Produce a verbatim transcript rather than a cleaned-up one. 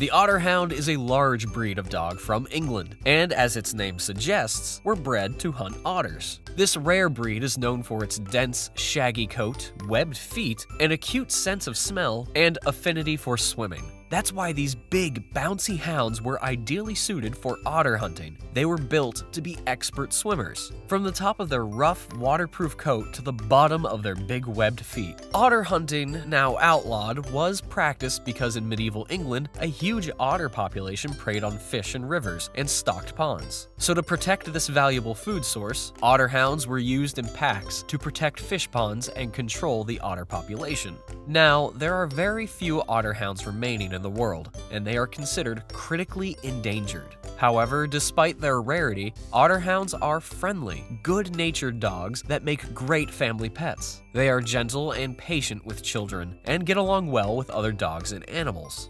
The Otterhound is a large breed of dog from England, and as its name suggests, were bred to hunt otters. This rare breed is known for its dense, shaggy coat, webbed feet, an acute sense of smell, and affinity for swimming. That's why these big, bouncy hounds were ideally suited for otter hunting. They were built to be expert swimmers. From the top of their rough, waterproof coat to the bottom of their big webbed feet. Otter hunting, now outlawed, was practiced because in medieval England, a huge otter population preyed on fish in rivers and stocked ponds. So to protect this valuable food source, otter hounds were used in packs to protect fish ponds and control the otter population. Now, there are very few otter hounds remaining in the world, and they are considered critically endangered. However, despite their rarity, otterhounds are friendly, good-natured dogs that make great family pets. They are gentle and patient with children, and get along well with other dogs and animals.